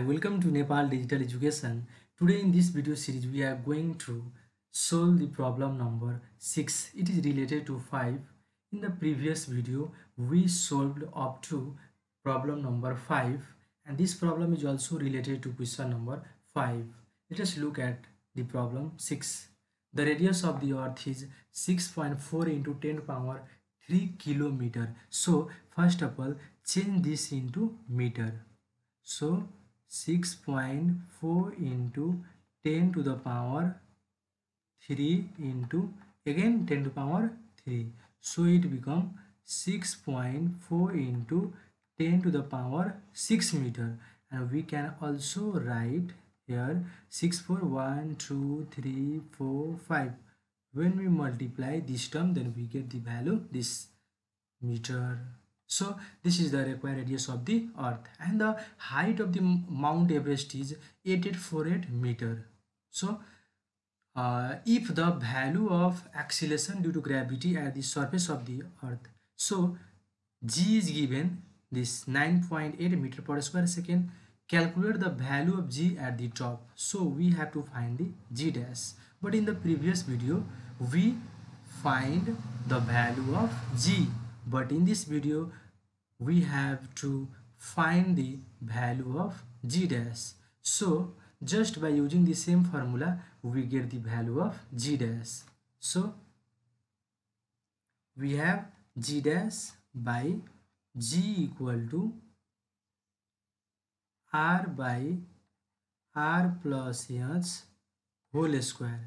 Hi, welcome to Nepal Digital Education. Today in this video series we are going to solve the problem number 6. It is related to 5. In the previous video we solved up to problem number 5 and this problem is also related to question number 5. Let us look at the problem 6. The radius of the earth is 6.4 × 10⁻³ km. So first of all change this into meter. So 6.4 × 10⁻³ × 10⁻3, so it become 6.4 × 10⁻6 meter, and we can also write here 6, 4, 1, 2, 3, 4, 5. When we multiply this term, then we get the value this meter. So this is the required radius of the earth, and the height of the Mount Everest is 8848 meter. So if the value of acceleration due to gravity at the surface of the earth, so g is given this 9.8 meter per square second. Calculate the value of g at the top. So we have to find the g dash. But in the previous video we find the value of g. But in this video, we have to find the value of g dash. So, just by using the same formula, we get the value of g dash. So, we have g dash by g equal to r by r plus h whole square.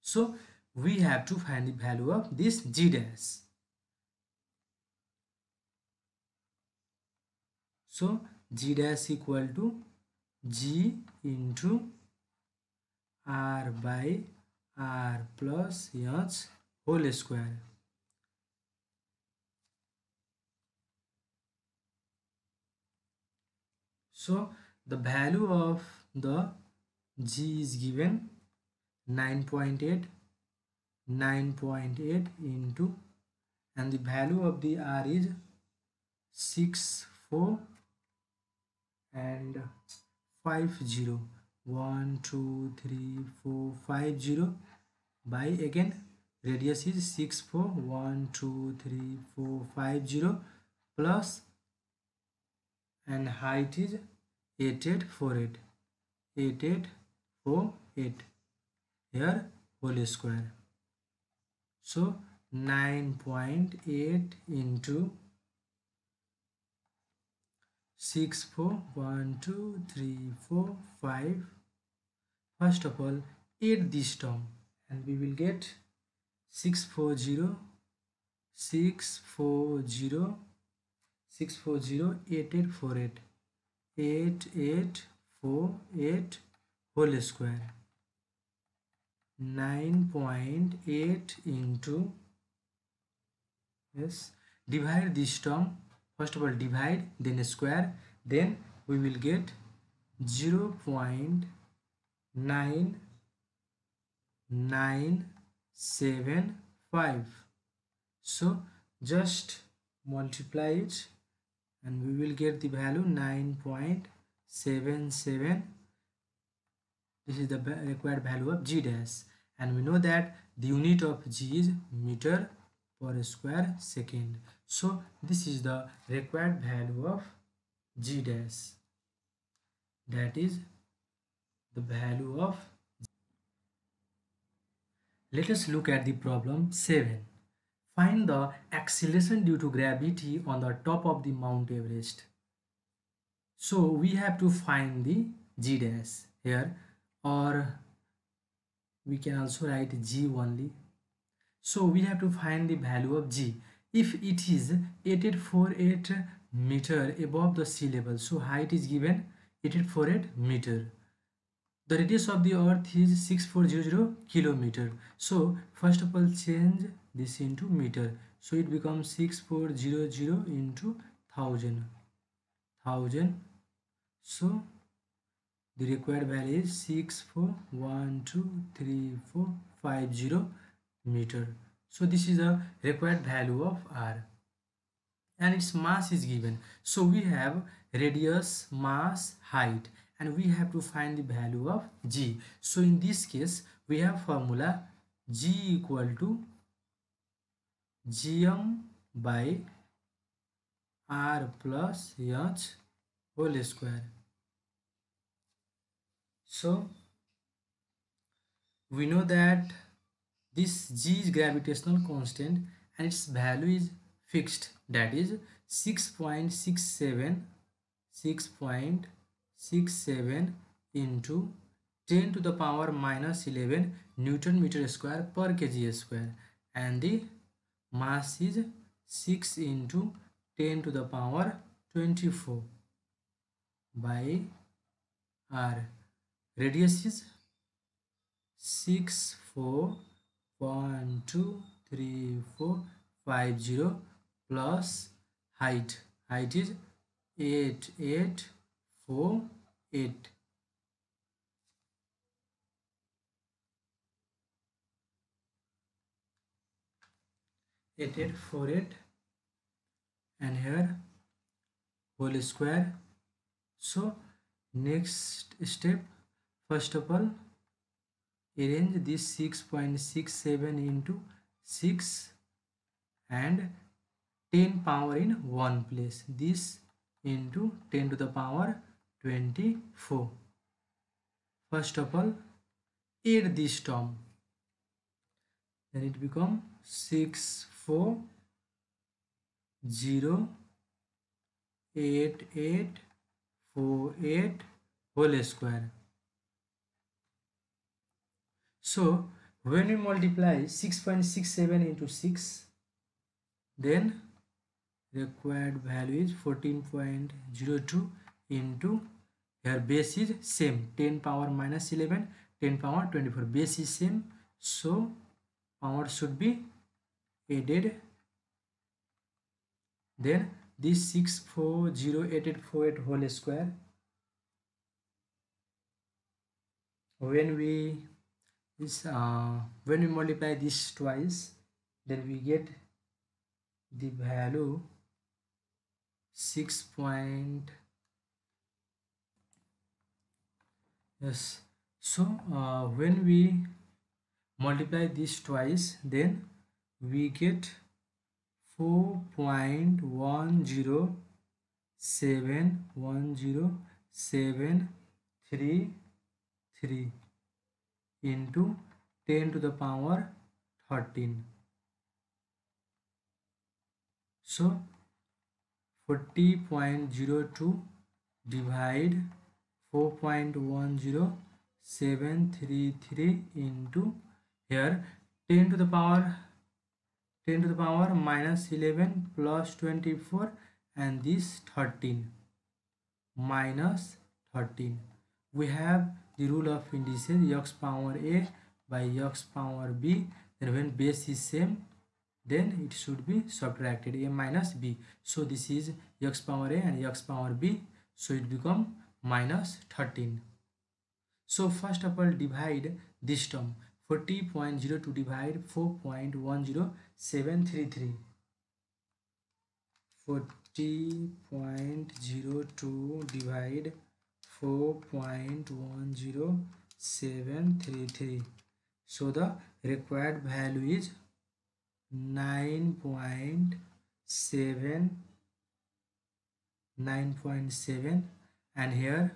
So, we have to find the value of this g dash. So g dash equal to g into r by r plus h whole square. So the value of the g is given 9.8 into, and the value of the r is 6, 4, and 5, 0. 1, 2, 3, 4, 5, 0. By again radius is 6, 4, 1, 2, 3, 4, 5, 0 plus, and height is 8848 here whole square. So 9.8 into 6, 4, 1, 2, 3, 4, 5. First of all, add this term, and we will get 640 8848 whole square. 9.8 into, yes, divide this term. First of all divide, then square, then we will get 0.9975. So just multiply it and we will get the value 9.77. This is the required value of g dash, and we know that the unit of g is meter per square second. So this is the required value of g dash. That is the value of g. Let us look at the problem 7. Find the acceleration due to gravity on the top of the Mount Everest. So we have to find the g dash here, or we can also write g only. So we have to find the value of g. If it is 8848 meter above the sea level, so height is given 8848 meter. The radius of the earth is 6400 km. So first of all change this into meter. So it becomes 6400 × 1000. So the required value is 6, 4, 1, 2, 3, 4, 5, 0 meter. So this is the required value of r. and its mass is given. So we have radius, mass, height, and we have to find the value of g. So in this case we have formula g equal to gm by r plus h whole square. So we know that this g is gravitational constant and its value is fixed, that is 6.67 into 10 to the power minus 11 newton meter square per kg square, and the mass is 6 into 10 to the power 24 by r. Radius is 64.23450 plus height. Height is 8848. And here whole square. So next step, first of all arrange this 6.67 into 6 and 10 power in one place, this into 10 to the power 24. First of all add this term, then it becomes 6408848 whole square. So when we multiply 6.67 into 6, then required value is 14.02 into here base is same, 10 power minus 11, 10 power 24, base is same, so power should be added. Then this 6408848 whole square, when we multiply this twice, then we get the value 6. So when we multiply this twice, then we get 4.1071733 into 10 to the power 13. So 40.02 divide 4.10733 into here 10 to the power minus 11 plus 24 and this 13 minus 13. We have the rule of indices x power a by x power b, and when base is same then it should be subtracted, a minus b. So this is x power a and x power b, so it become minus 13. So first of all divide this term, 40.02 divide 4.10733. 40.02 divide 4.10733. So the required value is 9.7, and here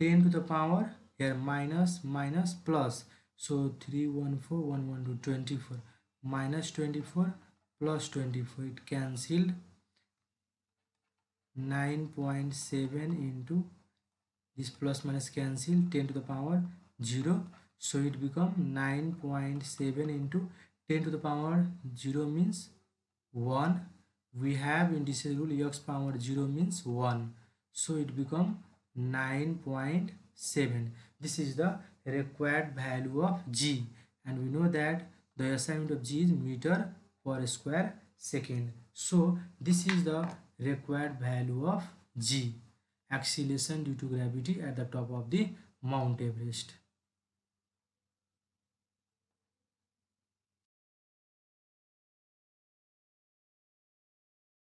10 to the power, here minus plus, so 314 112 24, minus 24 plus 24, it cancelled. 9.7 into this plus minus cancel, 10 to the power 0, so it become 9.7 into 10 to the power 0 means 1. We have indices rule x power 0 means 1, so it become 9.7. This is the required value of g, and we know that the assignment of g is meter per square second. So this is the required value of g, acceleration due to gravity at the top of the Mount Everest.